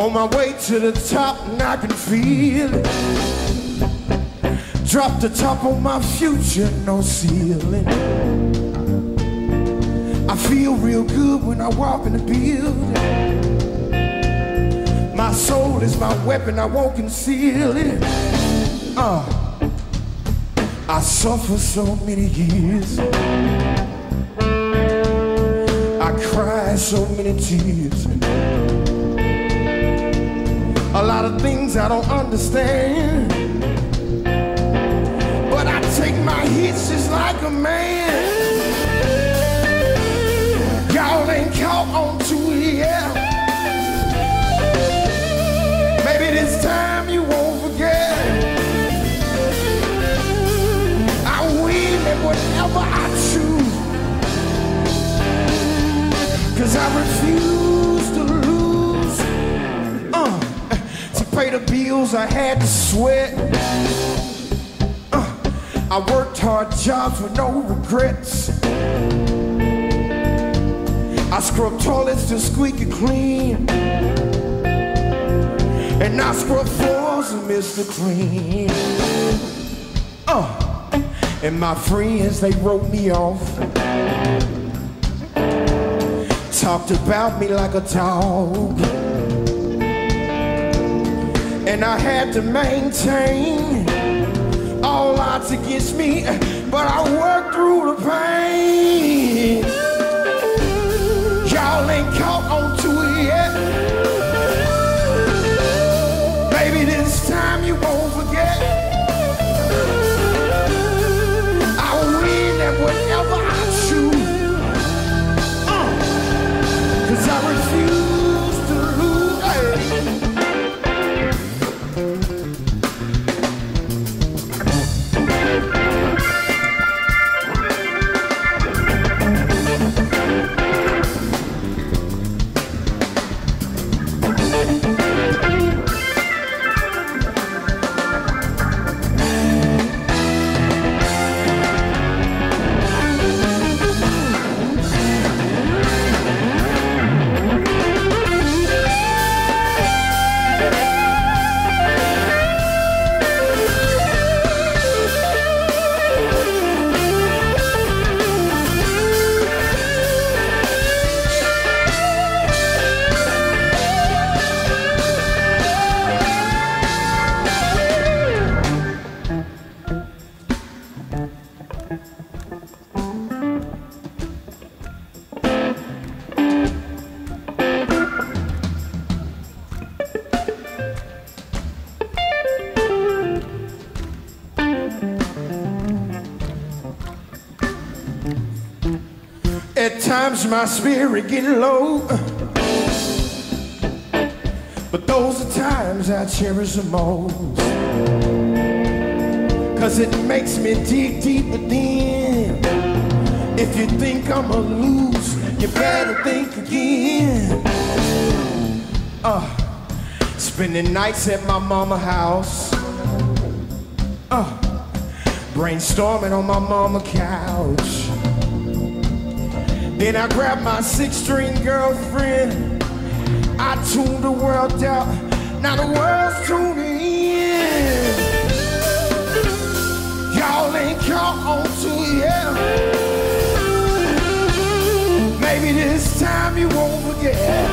On my way to the top, and I can feel it. Drop the top on my future, no ceiling. I feel real good when I walk in the building. My soul is my weapon, I won't conceal it. I suffered so many years, I cried so many tears. A lot of things I don't understand, but I take my hits just like a man. Y'all ain't caught on to it yet. Maybe this time you won't forget. I win at whatever I choose, 'cause I refuse to lose. To pay the bills I had to sweat. I worked hard jobs with no regrets. I scrubbed toilets to squeaky clean, and I scrubbed floors and Mr. Clean. And my friends, they wrote me off, talked about me like a dog, and I had to maintain all odds against me, but I worked through the pain. Y'all ain't caught on to it yet. Baby, this time you won't forget. I win at whatever I choose, 'cause I refuse. At times my spirit get low, but those are times I cherish the most, 'cause it makes me dig deep within. If you think I'ma lose, you better think again. Spending nights at my mama's house, brainstorming on my mama's couch. Then I grabbed my 6-string girlfriend, I tuned the world out, now the world's tuning in. Y'all ain't caught on to it yet. Maybe this time you won't forget.